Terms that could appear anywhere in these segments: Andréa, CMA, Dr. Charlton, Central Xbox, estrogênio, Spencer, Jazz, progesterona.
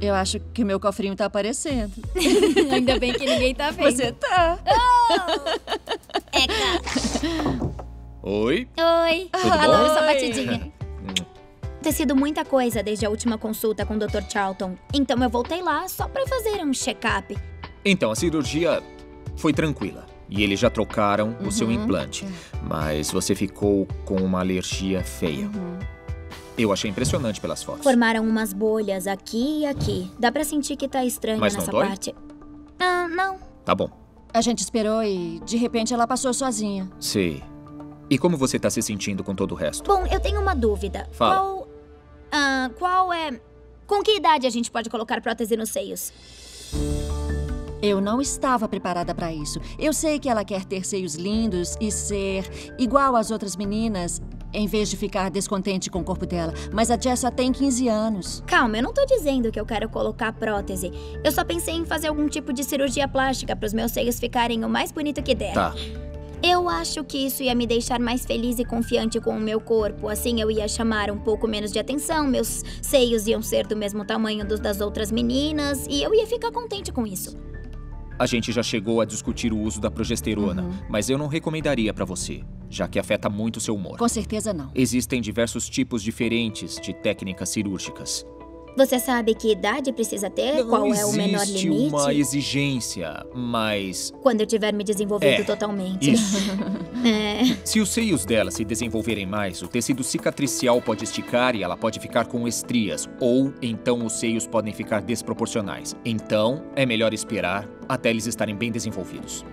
Eu acho que meu cofrinho tá aparecendo. Ainda bem que ninguém tá vendo. Você tá. Oh! Eca. Oi. Oi. Tudo Adoro bom? Essa batidinha. Tem sido muita coisa desde a última consulta com o Dr. Charlton. Então eu voltei lá só pra fazer um check-up. Então, a cirurgia foi tranquila. E eles já trocaram o seu implante. Mas você ficou com uma alergia feia. Eu achei impressionante pelas fotos. Formaram umas bolhas aqui e aqui. Dá pra sentir que tá estranho nessa parte. Ah, não. Tá bom. A gente esperou e, de repente, ela passou sozinha. Sim. E como você tá se sentindo com todo o resto? Bom, eu tenho uma dúvida. Fala. Qual é... Com que idade a gente pode colocar prótese nos seios? Eu não estava preparada pra isso. Eu sei que ela quer ter seios lindos e ser igual às outras meninas, em vez de ficar descontente com o corpo dela. Mas a Jess só tem 15 anos. Calma, eu não tô dizendo que eu quero colocar prótese. Eu só pensei em fazer algum tipo de cirurgia plástica para os meus seios ficarem o mais bonito que der. Tá. Eu acho que isso ia me deixar mais feliz e confiante com o meu corpo. Assim eu ia chamar um pouco menos de atenção, meus seios iam ser do mesmo tamanho dos das outras meninas e eu ia ficar contente com isso. A gente já chegou a discutir o uso da progesterona, mas eu não recomendaria pra você, já que afeta muito o seu humor. Com certeza não. Existem diversos tipos diferentes de técnicas cirúrgicas. Você sabe que idade precisa ter? Não Qual é o menor limite? Existe uma exigência, mas... Quando eu tiver me desenvolvido totalmente. Isso. Se os seios dela se desenvolverem mais, o tecido cicatricial pode esticar e ela pode ficar com estrias. Ou então os seios podem ficar desproporcionais. Então é melhor esperar até eles estarem bem desenvolvidos.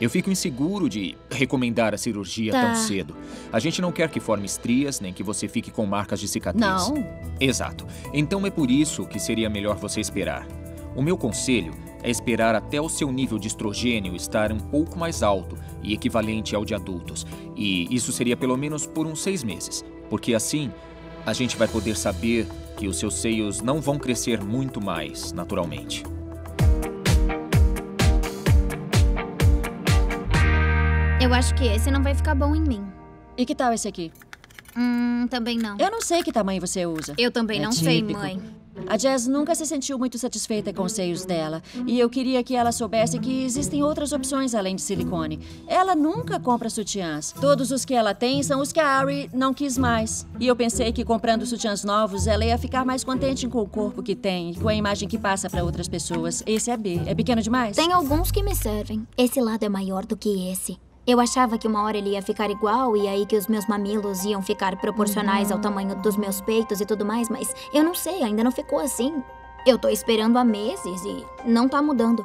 Eu fico inseguro de recomendar a cirurgia tão cedo. A gente não quer que forme estrias, nem que você fique com marcas de cicatriz. Não. Exato. Então é por isso que seria melhor você esperar. O meu conselho é esperar até o seu nível de estrogênio estar um pouco mais alto e equivalente ao de adultos. E isso seria pelo menos por uns 6 meses. Porque assim, a gente vai poder saber que os seus seios não vão crescer muito mais naturalmente. Eu acho que esse não vai ficar bom em mim. E que tal esse aqui? Também não. Eu não sei que tamanho você usa. Eu também não sei, mãe. A Jazz nunca se sentiu muito satisfeita com os seios dela. E eu queria que ela soubesse que existem outras opções além de silicone. Ela nunca compra sutiãs. Todos os que ela tem são os que a Ari não quis mais. E eu pensei que comprando sutiãs novos, ela ia ficar mais contente com o corpo que tem, com a imagem que passa para outras pessoas. Esse é B. É pequeno demais? Tem alguns que me servem. Esse lado é maior do que esse. Eu achava que uma hora ele ia ficar igual e aí que os meus mamilos iam ficar proporcionais ao tamanho dos meus peitos e tudo mais, mas eu não sei, ainda não ficou assim. Eu tô esperando há meses e não tá mudando.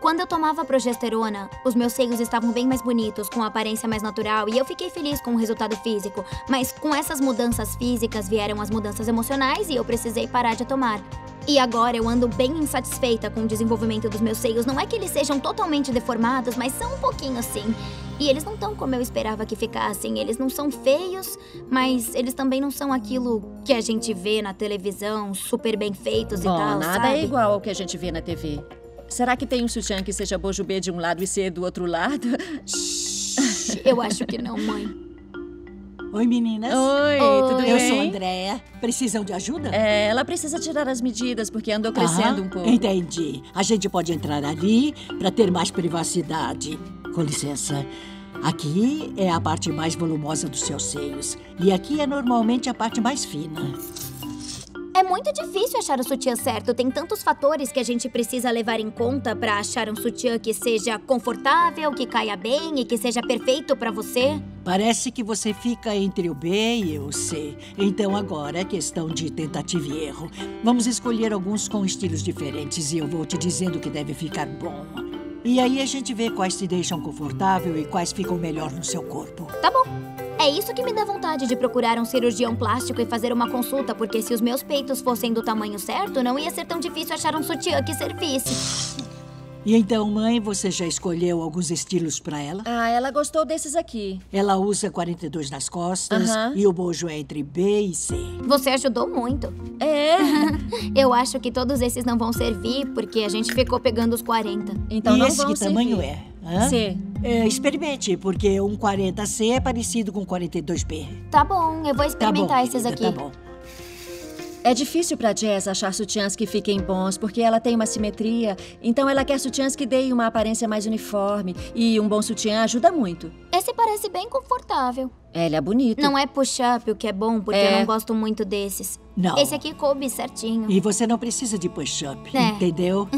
Quando eu tomava progesterona, os meus seios estavam bem mais bonitos, com aparência mais natural e eu fiquei feliz com o resultado físico. Mas com essas mudanças físicas vieram as mudanças emocionais e eu precisei parar de tomar. E agora eu ando bem insatisfeita com o desenvolvimento dos meus seios. Não é que eles sejam totalmente deformados, mas são um pouquinho sim. E eles não estão como eu esperava que ficassem. Eles não são feios, mas eles também não são aquilo que a gente vê na televisão, super bem feitos e tal, sabe? Nada é igual ao que a gente vê na TV. Será que tem um sutiã que seja bojubê de um lado e C do outro lado? Eu acho que não, mãe. Oi, meninas. Oi, tudo bem? Eu sou a Andréa. Precisam de ajuda? É, ela precisa tirar as medidas, porque andou crescendo um pouco. Entendi. A gente pode entrar ali para ter mais privacidade. Com licença. Aqui é a parte mais volumosa dos seus seios. E aqui é normalmente a parte mais fina. É muito difícil achar o sutiã certo. Tem tantos fatores que a gente precisa levar em conta para achar um sutiã que seja confortável, que caia bem e que seja perfeito para você. Parece que você fica entre o B e o C. Então agora é questão de tentativa e erro. Vamos escolher alguns com estilos diferentes e eu vou te dizendo que deve ficar bom. E aí a gente vê quais te deixam confortável e quais ficam melhor no seu corpo. Tá bom. É isso que me dá vontade de procurar um cirurgião plástico e fazer uma consulta, porque se os meus peitos fossem do tamanho certo, não ia ser tão difícil achar um sutiã que servisse. E então, mãe, você já escolheu alguns estilos pra ela? Ah, ela gostou desses aqui. Ela usa 42 nas costas e o bojo é entre B e C. Você ajudou muito. É. Eu acho que todos esses não vão servir, porque a gente ficou pegando os 40. Então não vão servir. E esse que tamanho é? Hã? C. Experimente, porque um 40C é parecido com um 42B. Tá bom, eu vou experimentar esses aqui. Tá bom. É difícil pra Jazz achar sutiãs que fiquem bons, porque ela tem uma simetria, então ela quer sutiãs que deem uma aparência mais uniforme, e um bom sutiã ajuda muito. Esse parece bem confortável. Ele é bonito. Não é push-up o que é bom, porque eu não gosto muito desses. Não. Esse aqui coube certinho. E você não precisa de push-up, entendeu?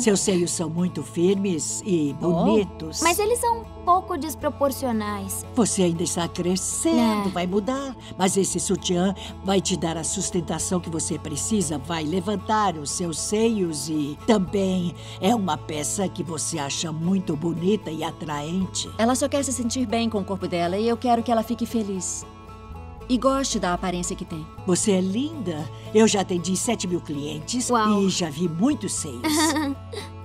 Seus seios são muito firmes e bonitos. Mas eles são um pouco desproporcionais. Você ainda está crescendo, vai mudar. Mas esse sutiã vai te dar a sustentação que você precisa, vai levantar os seus seios e também é uma peça que você acha muito bonita e atraente. Ela só quer se sentir bem com o corpo dela e eu quero que ela fique feliz. E goste da aparência que tem. Você é linda. Eu já atendi 7.000 clientes. Uau. E já vi muitos seios.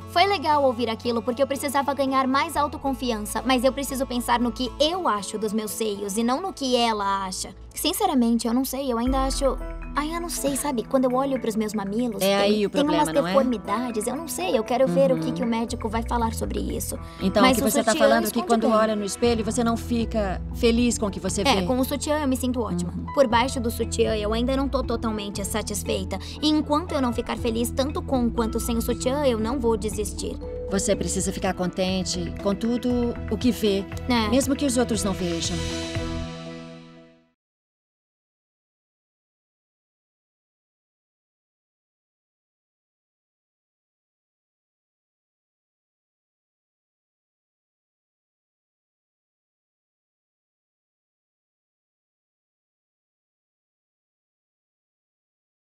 Foi legal ouvir aquilo, porque eu precisava ganhar mais autoconfiança. Mas eu preciso pensar no que eu acho dos meus seios e não no que ela acha. Sinceramente, eu não sei. Eu ainda acho... Ai, eu não sei, sabe? Quando eu olho para os meus mamilos, tem umas deformidades. Eu não sei, eu quero ver o que o médico vai falar sobre isso. Então, mas o que você está falando é que quando olha no espelho, você não fica feliz com o que você vê. É, com o sutiã eu me sinto ótima. Por baixo do sutiã, eu ainda não tô totalmente satisfeita. E enquanto eu não ficar feliz tanto com quanto sem o sutiã, eu não vou desistir. Você precisa ficar contente com tudo o que vê, mesmo que os outros não vejam.